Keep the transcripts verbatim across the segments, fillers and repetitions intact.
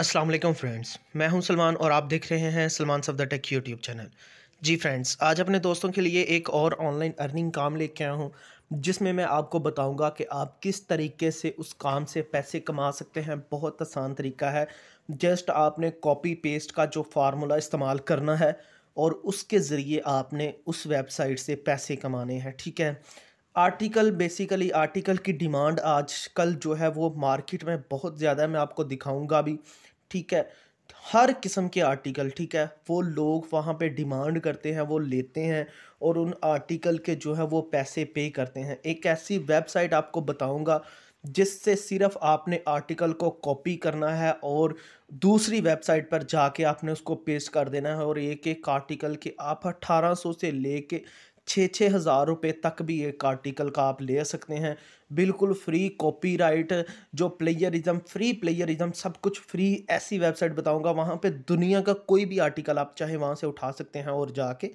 अस्सलाम वालेकुम फ्रेंड्स, मैं हूं सलमान और आप देख रहे हैं Salman Safdar take YouTube channel. जी फ्रेंड्स, आज अपने दोस्तों के लिए एक और ऑनलाइन अर्निंग काम लेके आया हूं जिसमें मैं आपको बताऊंगा कि आप किस तरीके से उस काम से पैसे कमा सकते हैं। बहुत आसान तरीका है, जस्ट आपने कॉपी पेस्ट का जो फार्मूला इस्तेमाल करना है और उसके ज़रिए आपने उस वेबसाइट से पैसे कमाने हैं। ठीक है, आर्टिकल बेसिकली आर्टिकल की डिमांड आजकल जो है वो मार्केट में बहुत ज़्यादा है, मैं आपको दिखाऊंगा भी। ठीक है, हर किस्म के आर्टिकल, ठीक है, वो लोग वहाँ पे डिमांड करते हैं, वो लेते हैं और उन आर्टिकल के जो है वो पैसे पे करते हैं। एक ऐसी वेबसाइट आपको बताऊंगा जिससे सिर्फ आपने आर्टिकल को कॉपी करना है और दूसरी वेबसाइट पर जाके आपने उसको पेस्ट कर देना है और एक एक आर्टिकल के आप अट्ठारह सौ से ले कर छः छः हज़ार रुपये तक भी एक आर्टिकल का आप ले सकते हैं, बिल्कुल फ्री। कॉपीराइट जो प्लेयरिज्म, फ्री प्लेयरिज्म, सब कुछ फ्री। ऐसी वेबसाइट बताऊंगा, वहाँ पे दुनिया का कोई भी आर्टिकल आप चाहे वहाँ से उठा सकते हैं और जाके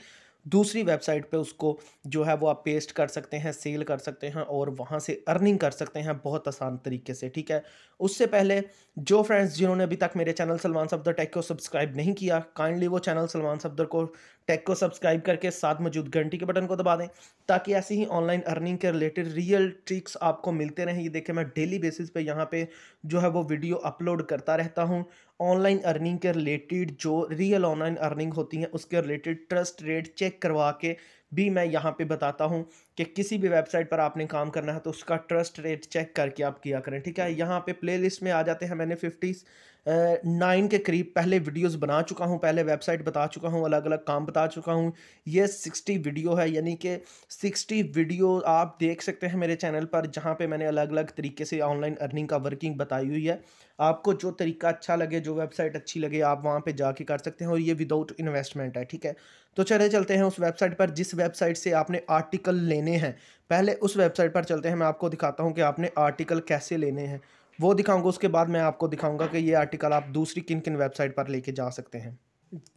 दूसरी वेबसाइट पे उसको जो है वो आप पेस्ट कर सकते हैं, सेल कर सकते हैं और वहाँ से अर्निंग कर सकते हैं बहुत आसान तरीके से। ठीक है, उससे पहले जो फ्रेंड्स जिन्होंने अभी तक मेरे चैनल सलमान सफदर टेक को सब्सक्राइब नहीं किया, काइंडली वो चैनल सलमान सफदर को टेक को सब्सक्राइब करके साथ मौजूद घंटी के बटन को दबा दें ताकि ऐसी ही ऑनलाइन अर्निंग के रिलेटेड रियल ट्रिक्स आपको मिलते रहें। ये देखें, मैं डेली बेसिस पे यहाँ पे जो है वो वीडियो अपलोड करता रहता हूँ ऑनलाइन अर्निंग के रिलेटेड, जो रियल ऑनलाइन अर्निंग होती है उसके रिलेटेड। ट्रस्ट रेट चेक करवा के भी मैं यहाँ पे बताता हूँ कि किसी भी वेबसाइट पर आपने काम करना है तो उसका ट्रस्ट रेट चेक करके आप किया करें। ठीक है, यहाँ पे प्लेलिस्ट में आ जाते हैं। मैंने फिफ्टी नाइन के करीब पहले वीडियोस बना चुका हूँ, पहले वेबसाइट बता चुका हूँ, अलग अलग काम बता चुका हूँ। ये सिक्सटी वीडियो है, यानी कि सिक्सटी वीडियो आप देख सकते हैं मेरे चैनल पर जहाँ पर मैंने अलग अलग तरीके से ऑनलाइन अर्निंग का वर्किंग बताई हुई है। आपको जो तरीका अच्छा लगे, जो वेबसाइट अच्छी लगे, आप वहाँ पर जाके कर सकते हैं और ये विदाउट इन्वेस्टमेंट है। ठीक है, तो चले चलते हैं उस वेबसाइट पर जिस वेबसाइट से आपने आर्टिकल लेने हैं। पहले उस वेबसाइट पर चलते हैं, मैं आपको दिखाता हूं कि आपने आर्टिकल कैसे लेने हैं, वो दिखाऊंगा। उसके बाद मैं आपको दिखाऊंगा कि ये आर्टिकल आप दूसरी किन किन वेबसाइट पर लेके जा सकते हैं।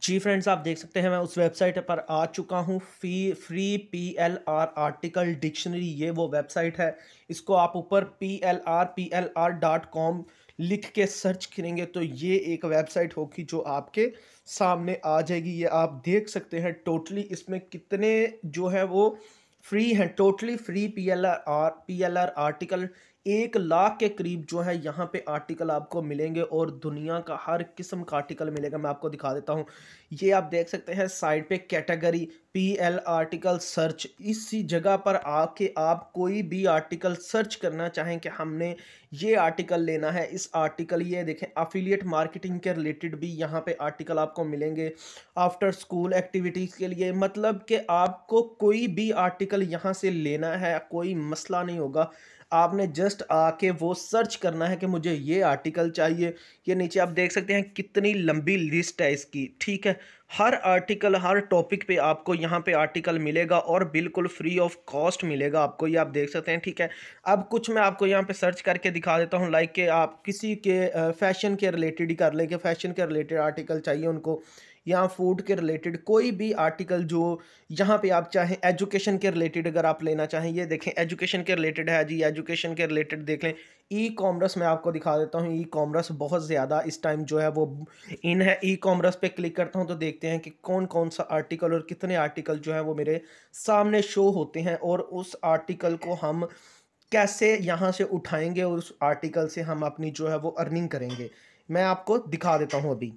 जी फ्रेंड्स, आप देख सकते हैं मैं उस वेबसाइट पर आ चुका हूँ, fee free P L R article dictionary. ये वो वेबसाइट है, इसको आप ऊपर P L R P L R dot com लिख के सर्च करेंगे तो ये एक वेबसाइट होगी जो आपके सामने आ जाएगी। ये आप देख सकते हैं टोटली इसमें कितने जो है वो फ्री हैं, totally free P L R R P L R article एक लाख के करीब जो है यहाँ पे आर्टिकल आपको मिलेंगे और दुनिया का हर किस्म का आर्टिकल मिलेगा। मैं आपको दिखा देता हूँ, ये आप देख सकते हैं साइड पे category P L article search. इसी जगह पर आके आप कोई भी आर्टिकल सर्च करना चाहें कि हमने ये आर्टिकल लेना है, इस आर्टिकल, ये देखें अफिलिएट मार्केटिंग के रिलेटेड भी यहाँ पे आर्टिकल आपको मिलेंगे, आफ्टर स्कूल एक्टिविटीज़ के लिए, मतलब कि आपको कोई भी आर्टिकल यहाँ से लेना है, कोई मसला नहीं होगा। आपने जस्ट आके वो सर्च करना है कि मुझे ये आर्टिकल चाहिए। ये नीचे आप देख सकते हैं कितनी लंबी लिस्ट है इसकी। ठीक है, हर आर्टिकल, हर टॉपिक पे आपको यहाँ पे आर्टिकल मिलेगा और बिल्कुल फ्री ऑफ कॉस्ट मिलेगा आपको, ये आप देख सकते हैं। ठीक है, अब कुछ मैं आपको यहाँ पे सर्च करके दिखा देता हूँ, लाइक के आप किसी के फैशन के रिलेटेड ही कर लें कि फैशन के रिलेटेड आर्टिकल चाहिए उनको, या फूड के रिलेटेड कोई भी आर्टिकल जो यहाँ पे आप चाहें। एजुकेशन के रिलेटेड अगर आप लेना चाहें, ये देखें एजुकेशन के रिलेटेड है जी, एजुकेशन के रिलेटेड देख लें। ई कॉमर्स में आपको दिखा देता हूँ, ई कॉमर्स बहुत ज़्यादा इस टाइम जो है वो इन है। ई कॉमर्स पे क्लिक करता हूँ तो देखते हैं कि कौन कौन सा आर्टिकल और कितने आर्टिकल जो है वो मेरे सामने शो होते हैं और उस आर्टिकल को हम कैसे यहाँ से उठाएँगे और उस आर्टिकल से हम अपनी जो है वो अर्निंग करेंगे, मैं आपको दिखा देता हूँ अभी।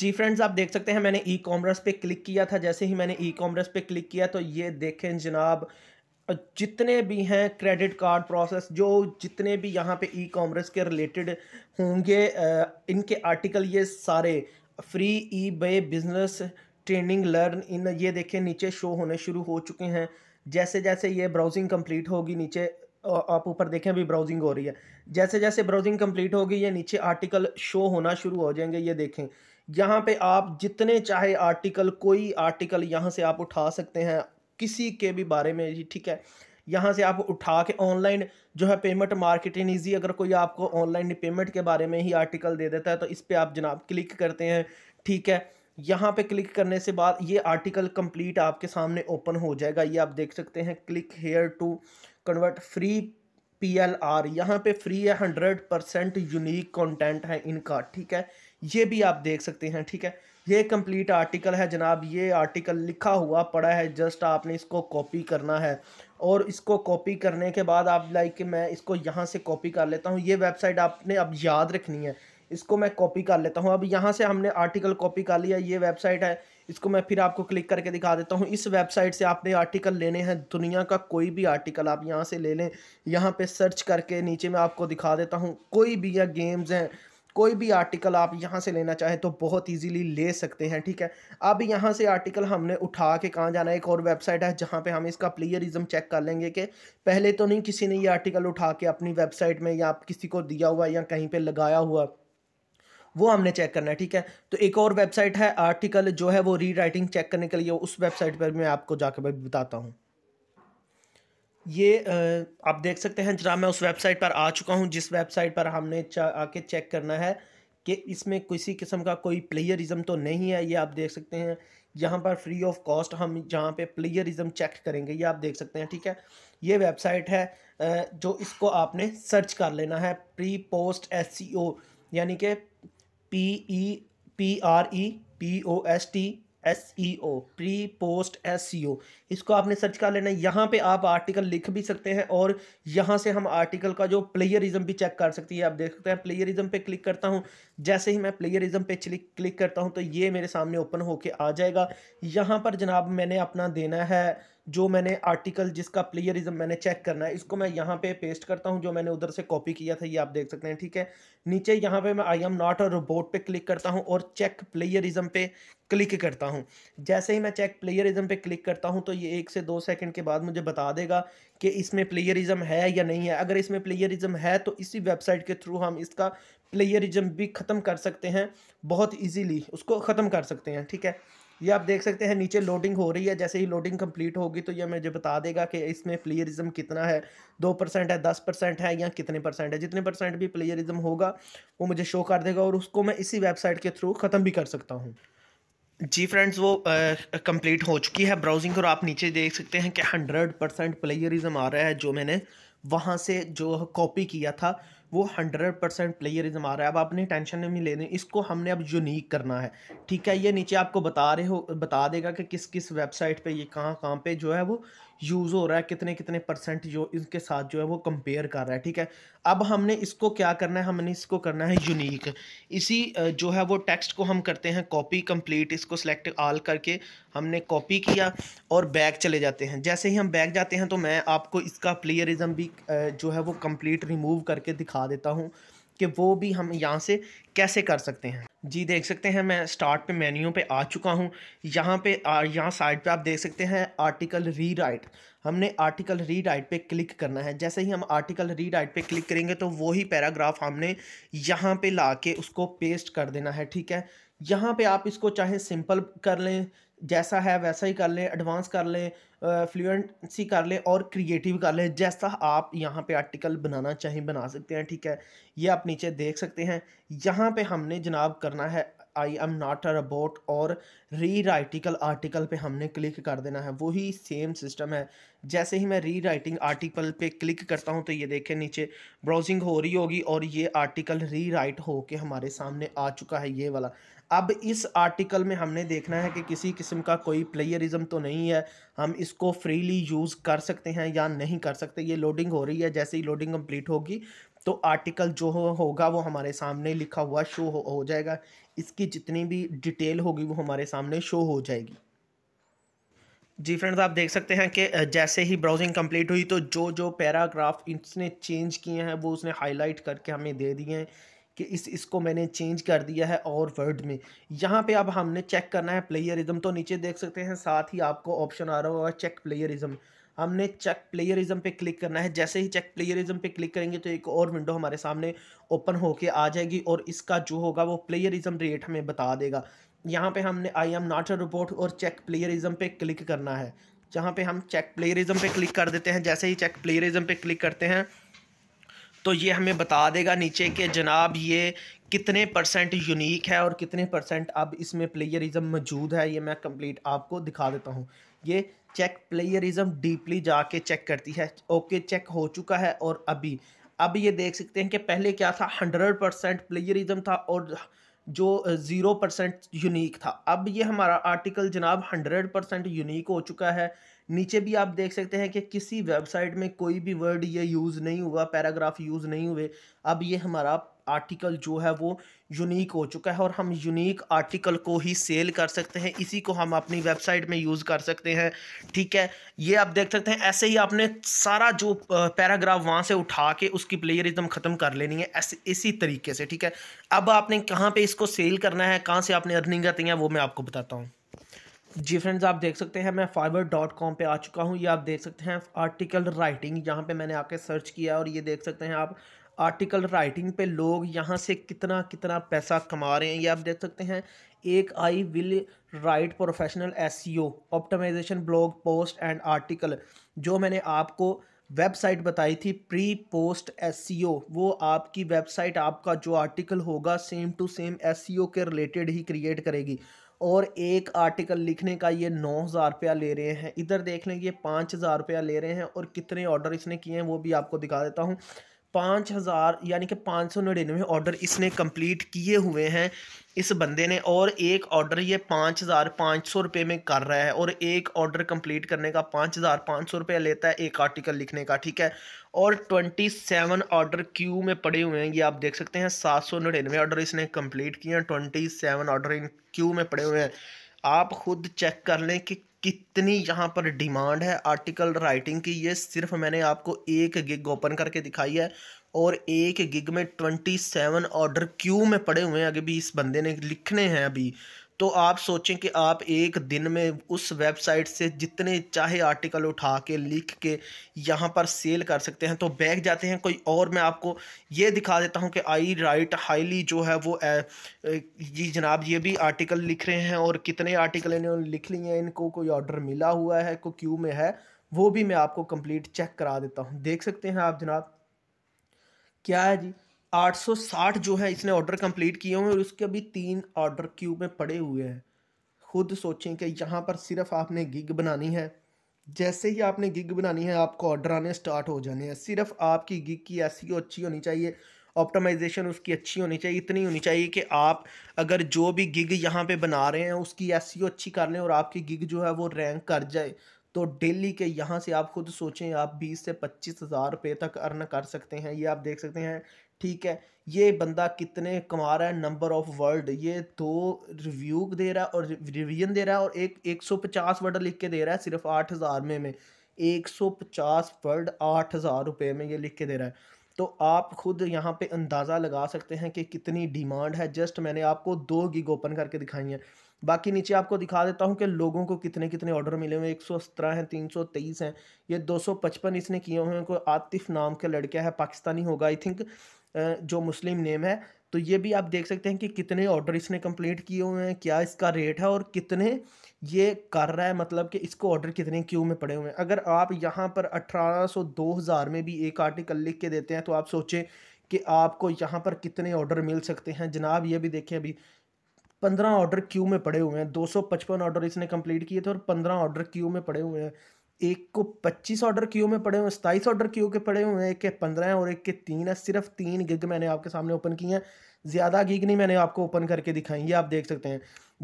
जी फ्रेंड्स, आप देख सकते हैं मैंने ई कॉमर्स पे क्लिक किया था। जैसे ही मैंने ई कॉमर्स पे क्लिक किया तो ये देखें जनाब, जितने भी हैं क्रेडिट कार्ड प्रोसेस, जो जितने भी यहाँ पे ई कॉमर्स के रिलेटेड होंगे इनके आर्टिकल, ये सारे free, eBay business, training, learn in, ये देखें नीचे शो होने शुरू हो चुके हैं। जैसे जैसे ये ब्राउजिंग कंप्लीट होगी, नीचे आप ऊपर देखें अभी ब्राउजिंग हो रही है, जैसे जैसे ब्राउजिंग कंप्लीट होगी ये नीचे आर्टिकल शो होना शुरू हो जाएंगे। ये देखें यहाँ पे आप जितने चाहे आर्टिकल, कोई आर्टिकल यहाँ से आप उठा सकते हैं किसी के भी बारे में। ठीक है, यहाँ से आप उठा के ऑनलाइन जो है पेमेंट मार्केटिंग इजी, अगर कोई आपको ऑनलाइन पेमेंट के बारे में ही आर्टिकल दे देता है तो इस पर आप जनाब क्लिक करते हैं। ठीक है, यहाँ पे क्लिक करने से बाद ये आर्टिकल कंप्लीट आपके सामने ओपन हो जाएगा। ये आप देख सकते हैं, click here to convert free P L R, यहाँ पे फ्री है, हंड्रेड परसेंट यूनिक कंटेंट है इनका, ठीक है। ये भी आप देख सकते हैं, ठीक है। ये कंप्लीट आर्टिकल है जनाब, ये आर्टिकल लिखा हुआ पड़ा है, जस्ट आपने इसको कॉपी करना है। और इसको कॉपी करने के बाद आप लाइक कि मैं इसको यहाँ से कॉपी कर लेता हूँ, ये वेबसाइट आपने अब याद रखनी है, इसको मैं कॉपी कर लेता हूँ। अब यहाँ से हमने आर्टिकल कॉपी कर लिया, ये वेबसाइट है, इसको मैं फिर आपको क्लिक करके दिखा देता हूँ। इस वेबसाइट से आपने आर्टिकल लेने हैं, दुनिया का कोई भी आर्टिकल आप यहाँ से ले लें। यहाँ पे सर्च करके नीचे मैं आपको दिखा देता हूँ, कोई भी, या गेम्स हैं, कोई भी आर्टिकल आप यहाँ से लेना चाहें तो बहुत इजीली ले सकते हैं, ठीक है। अब यहाँ से आर्टिकल हमने उठा के कहाँ जाना है, एक और वेबसाइट है जहाँ पे हम इसका प्लेयरिज्म चेक कर लेंगे कि पहले तो नहीं किसी ने ये आर्टिकल उठा के अपनी वेबसाइट में या किसी को दिया हुआ या कहीं पर लगाया हुआ, वो हमने चेक करना है, ठीक है। तो एक और वेबसाइट है आर्टिकल जो है वो री राइटिंग चेक करने के लिए, उस वेबसाइट पर मैं आपको जाकर बताता हूँ। ये आप देख सकते हैं जरा, मैं उस वेबसाइट पर आ चुका हूँ जिस वेबसाइट पर हमने आके चेक करना है कि इसमें किसी किस्म का कोई प्लेयरिज्म तो नहीं है। ये आप देख सकते हैं, यहाँ पर फ्री ऑफ कॉस्ट हम जहाँ पे प्लेयरिज्म चेक करेंगे, ये आप देख सकते हैं, ठीक है। ये वेबसाइट है जो इसको आपने सर्च कर लेना है, pre post S C O, यानी कि P E P R E P O S T S E O, pre post S E O, इसको आपने सर्च कर लेना है। यहाँ पे आप आर्टिकल लिख भी सकते हैं और यहाँ से हम आर्टिकल का जो प्लेयरिज्म भी चेक कर सकती है। आप देख सकते हैं, प्लेयरिज्म पे क्लिक करता हूँ, जैसे ही मैं प्लेयरिज्म पे क्लिक करता हूँ तो ये मेरे सामने ओपन होके आ जाएगा। यहाँ पर जनाब मैंने अपना देना है जो मैंने आर्टिकल जिसका प्लेयरिज्म मैंने चेक करना है, इसको मैं यहाँ पे पेस्ट करता हूँ जो मैंने उधर से कॉपी किया था, ये आप देख सकते हैं, ठीक है। नीचे यहाँ पे मैं I am not a robot पे क्लिक करता हूँ और चेक प्लेयरिज्म पे क्लिक करता हूँ। जैसे ही मैं चेक प्लेयरिज्म पे क्लिक करता हूँ तो ये एक से दो सेकंड के बाद मुझे बता देगा कि इसमें प्लेयरिज्म है या नहीं है। अगर इसमें प्लेयरिज्म है तो इसी वेबसाइट के थ्रू हम इसका प्लेयरिज्म भी ख़त्म कर सकते हैं, बहुत ईजीली उसको ख़त्म कर सकते हैं, ठीक है। ये आप देख सकते हैं नीचे लोडिंग हो रही है, जैसे ही लोडिंग कंप्लीट होगी तो ये मुझे बता देगा कि इसमें प्लेयरिज्म कितना है, दो परसेंट है, दस परसेंट है, या कितने परसेंट है। जितने परसेंट भी प्लेयरिज्म होगा वो मुझे शो कर देगा और उसको मैं इसी वेबसाइट के थ्रू ख़त्म भी कर सकता हूँ। जी फ्रेंड्स, वो कंप्लीट हो चुकी है ब्राउजिंग और आप नीचे देख सकते हैं कि हंड्रेड परसेंट प्लेयरिज्म आ रहा है, जो मैंने वहाँ से जो कॉपी किया था वो हंड्रेड परसेंट प्लेयरिज्म आ रहा है। अब आपने टेंशन नहीं लेनी, इसको हमने अब यूनिक करना है, ठीक है। ये नीचे आपको बता रहे हो बता देगा कि किस किस वेबसाइट पे ये कहाँ कहाँ पे जो है वो यूज़ हो रहा है, कितने कितने परसेंट जो इसके साथ जो है वो कंपेयर कर रहा है, ठीक है। अब हमने इसको क्या करना है, हमने इसको करना है यूनिक। इसी जो है वो टेक्स्ट को हम करते हैं कॉपी कंप्लीट, इसको सेलेक्ट ऑल करके हमने कॉपी किया और बैक चले जाते हैं। जैसे ही हम बैक जाते हैं तो मैं आपको इसका प्लेयरिज्म भी जो है वो कंप्लीट रिमूव करके दिखा देता हूँ कि वो भी हम यहाँ से कैसे कर सकते हैं। जी देख सकते हैं, मैं स्टार्ट पे मेन्यू पे आ चुका हूँ। यहाँ पे यहाँ साइड पे आप देख सकते हैं आर्टिकल री राइट, हमने आर्टिकल री राइट पे क्लिक करना है। जैसे ही हम आर्टिकल री राइट पे क्लिक करेंगे तो वही पैराग्राफ हमने यहाँ पे ला के उसको पेस्ट कर देना है, ठीक है। यहाँ पे आप इसको चाहे सिंपल कर लें, जैसा है वैसा ही कर लें, एडवांस कर लें, फ्लुएंसी कर लें और क्रिएटिव कर लें, जैसा आप यहाँ पे आर्टिकल बनाना चाहें बना सकते हैं, ठीक है। ये आप नीचे देख सकते हैं, यहाँ पे हमने जनाब करना है I am not a robot और री राइटिकल आर्टिकल पे हमने क्लिक कर देना है, वही सेम सिस्टम है। जैसे ही मैं री राइटिंग आर्टिकल पे क्लिक करता हूँ तो ये देखें नीचे ब्राउजिंग हो रही होगी और ये आर्टिकल री राइट होके हमारे सामने आ चुका है, ये वाला। अब इस आर्टिकल में हमने देखना है कि किसी किस्म का कोई प्लेयरिज्म तो नहीं है, हम इसको फ्रीली यूज़ कर सकते हैं या नहीं कर सकते। ये लोडिंग हो रही है, जैसे ही लोडिंग कंप्लीट होगी तो आर्टिकल जो होगा वो हमारे सामने लिखा हुआ शो हो, हो जाएगा। इसकी जितनी भी डिटेल होगी वो हमारे सामने शो हो जाएगी। जी फ्रेंड्स, आप देख सकते हैं कि जैसे ही ब्राउजिंग कंप्लीट हुई तो जो जो पैराग्राफ इसने चेंज किए हैं वो उसने हाईलाइट करके हमें दे दिए हैं कि इस इसको मैंने चेंज कर दिया है और वर्ड में। यहाँ पे अब हमने चेक करना है प्लेयरिज्म, तो नीचे देख सकते हैं साथ ही आपको ऑप्शन आ रहा होगा चेक प्लेयरिज्म। हमने चेक प्लेयरिज्म पे क्लिक करना है। जैसे ही चेक प्लेयरिज्म पे क्लिक करेंगे तो एक और विंडो हमारे सामने ओपन होके आ जाएगी और इसका जो होगा वो प्लेयरिज्म रेट हमें बता देगा। यहाँ पे हमने I am not a robot और चेक प्लेयरिज्म पे क्लिक करना है, जहाँ पे हम चेक प्लेयरिज्म पे क्लिक कर देते हैं। जैसे ही चेक प्लेयरिज्म पे क्लिक करते हैं तो ये हमें बता देगा नीचे के जनाब ये कितने परसेंट यूनिक है और कितने परसेंट अब इसमें प्लेयरिज्म मौजूद है। ये मैं कंप्लीट आपको दिखा देता हूँ, ये चेक प्लेयरिज्म डीपली जाके चेक करती है। ओके चेक हो चुका है और अभी अब ये देख सकते हैं कि पहले क्या था, हंड्रेड परसेंट प्लेयरिज्म था और जो ज़ीरो परसेंट यूनिक था। अब ये हमारा आर्टिकल जनाब हंड्रेड परसेंट यूनिक हो चुका है। नीचे भी आप देख सकते हैं कि किसी वेबसाइट में कोई भी वर्ड ये यूज़ नहीं हुआ, पैराग्राफ यूज़ नहीं हुए। अब ये हमारा आर्टिकल जो है वो यूनिक हो चुका है और हम यूनिक आर्टिकल को ही सेल कर सकते हैं, इसी को हम अपनी वेबसाइट में यूज़ कर सकते हैं। ठीक है, ये आप देख सकते हैं। ऐसे ही आपने सारा जो पैराग्राफ वहाँ से उठा के उसकी प्लेयरिज्म ख़त्म कर लेनी है, ऐसे इसी तरीके से। ठीक है, अब आपने कहाँ पे इसको सेल करना है, कहाँ से आपने अर्निंग करती है, वो मैं आपको बताता हूँ। जी फ्रेंड्स, आप देख सकते हैं मैं फाइवर डॉट कॉम पर आ चुका हूँ। ये आप देख सकते हैं आर्टिकल राइटिंग, यहाँ पर मैंने आपके सर्च किया और ये देख सकते हैं आप आर्टिकल राइटिंग पे लोग यहाँ से कितना कितना पैसा कमा रहे हैं। ये आप देख सकते हैं, एक I will write professional SEO optimisation blog post and article, जो मैंने आपको वेबसाइट बताई थी प्री पोस्ट एसईओ, वो आपकी वेबसाइट आपका जो आर्टिकल होगा सेम टू सेम एसईओ के रिलेटेड ही क्रिएट करेगी। और एक आर्टिकल लिखने का ये नौ हज़ार रुपया ले रहे हैं। इधर देख लें, ये पाँच हज़ार रुपया ले रहे हैं और कितने ऑर्डर इसने किए हैं वो भी आपको दिखा देता हूँ। पाँच हज़ार यानी कि पाँच सौ निन्यानवे ऑर्डर इसने कंप्लीट किए हुए हैं इस बंदे ने, और एक ऑर्डर ये पाँच हज़ार पाँच सौ रुपये में कर रहा है। और एक ऑर्डर कंप्लीट करने का पाँच हज़ार पाँच सौ रुपया लेता है एक आर्टिकल लिखने का। ठीक है, और ट्वेंटी सेवन ऑर्डर क्यू में पड़े हुए हैं। ये आप देख सकते हैं, सात सौ निन्यानवे ऑर्डर इसने कंप्लीट किए हैं, twenty seven order in queue में पड़े हुए हैं। आप ख़ुद चेक कर लें कि कितनी यहाँ पर डिमांड है आर्टिकल राइटिंग की। ये सिर्फ मैंने आपको एक गिग ओपन करके दिखाई है और एक गिग में सत्ताईस ऑर्डर क्यू में पड़े हुए हैं, अभी भी इस बंदे ने लिखने हैं अभी। तो आप सोचें कि आप एक दिन में उस वेबसाइट से जितने चाहे आर्टिकल उठा के लिख के यहाँ पर सेल कर सकते हैं। तो बैक जाते हैं कोई और, मैं आपको ये दिखा देता हूँ कि आई राइट हाईली जो है वो ए, जी जनाब ये भी आर्टिकल लिख रहे हैं और कितने आर्टिकल इन्होंने लिख लिए हैं, इनको कोई ऑर्डर मिला हुआ है, कोई क्यू में है, वो भी मैं आपको कंप्लीट चेक करा देता हूँ। देख सकते हैं आप जनाब, क्या है जी, आठ सौ साठ जो है इसने ऑर्डर कंप्लीट किए हुए हैं और उसके अभी तीन ऑर्डर क्यू में पड़े हुए हैं। खुद सोचें कि यहाँ पर सिर्फ आपने गिग बनानी है, जैसे ही आपने गिग बनानी है आपको ऑर्डर आने स्टार्ट हो जाने हैं। सिर्फ आपकी गिग की एसईओ अच्छी होनी चाहिए, ऑप्टिमाइजेशन उसकी अच्छी होनी चाहिए, इतनी होनी चाहिए कि आप अगर जो भी गिग यहाँ पर बना रहे हैं उसकी एसईओ अच्छी कर लें और आपकी गिग जो है वो रैंक कर जाए। तो डेली के यहाँ से आप ख़ुद सोचें आप बीस से पच्चीस हज़ार रुपये तक अर्न कर सकते हैं। ये आप देख सकते हैं। ठीक है, ये बंदा कितने कमा रहा है, नंबर ऑफ़ वर्ड ये दो रिव्यू दे रहा है और रिवीजन दे रहा है और एक एक सौ पचास वर्ड लिख के दे रहा है सिर्फ आठ हज़ार में में एक सौ पचास वर्ड आठ हज़ार रुपये में ये लिख के दे रहा है। तो आप ख़ुद यहाँ पे अंदाज़ा लगा सकते हैं कि कितनी डिमांड है। जस्ट मैंने आपको दो गिग ओपन करके दिखाई हैं, बाकी नीचे आपको दिखा देता हूँ कि लोगों को कितने कितने ऑर्डर मिले हुए हैं। एक सौ सत्रह हैं, तीन सौ तेईस हैं, ये दो सौ पचपन इसने किए हुए हैं। कोई आतिफ़ नाम का लड़का है, पाकिस्तानी होगा आई थिंक, जो मुस्लिम नेम है। तो ये भी आप देख सकते हैं कि कितने ऑर्डर इसने कंप्लीट किए हुए हैं, क्या इसका रेट है और कितने ये कर रहा है, मतलब कि इसको ऑर्डर कितने क्यू में पड़े हुए हैं। अगर आप यहाँ पर अठारह सौ दो हज़ार में भी एक आर्टिकल लिख के देते हैं तो आप सोचें कि आपको यहाँ पर कितने ऑर्डर मिल सकते हैं। जनाब ये भी देखें, अभी पंद्रह ऑर्डर क्यू में पड़े हुए हैं, दो सौ पचपन ऑर्डर इसने कंप्लीट किए थे और पंद्रह ऑर्डर क्यू में पड़े हुए हैं। एक को पच्चीस ऑर्डर क्यू में पड़े हुए हैं, सताईस ऑर्डर क्यू के पड़े हुए हैं, एक के पंद्रह हैं और एक के तीन है। सिर्फ तीन गिग मैंने आपके सामने ओपन किए हैं, ज़्यादा गिग नहीं मैंने आपको ओपन करके दिखाई। ये आप देख सकते हैं,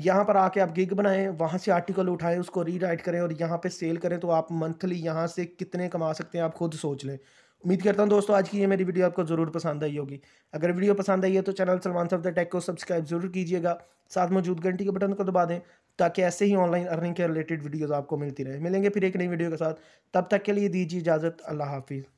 यहाँ पर आके आप गिग बनाएं, वहाँ से आर्टिकल उठाएं, उसको री राइट करें और यहाँ पे सेल करें, तो आप मंथली यहाँ से कितने कमा सकते हैं आप खुद सोच लें। उम्मीद करता हूँ दोस्तों आज की ये मेरी वीडियो आपको ज़रूर पसंद आई होगी। अगर वीडियो पसंद आई है तो चैनल सलमान सफदर टेक को सब्सक्राइब जरूर कीजिएगा, साथ मौजूद घंटी के बटन को दबा दें ताकि ऐसे ही ऑनलाइन अर्निंग के रिलेटेड वीडियोस आपको मिलती रहे। मिलेंगे फिर एक नई वीडियो के साथ, तब तक के लिए दीजिए इजाज़त। अल्लाह हाफिज़।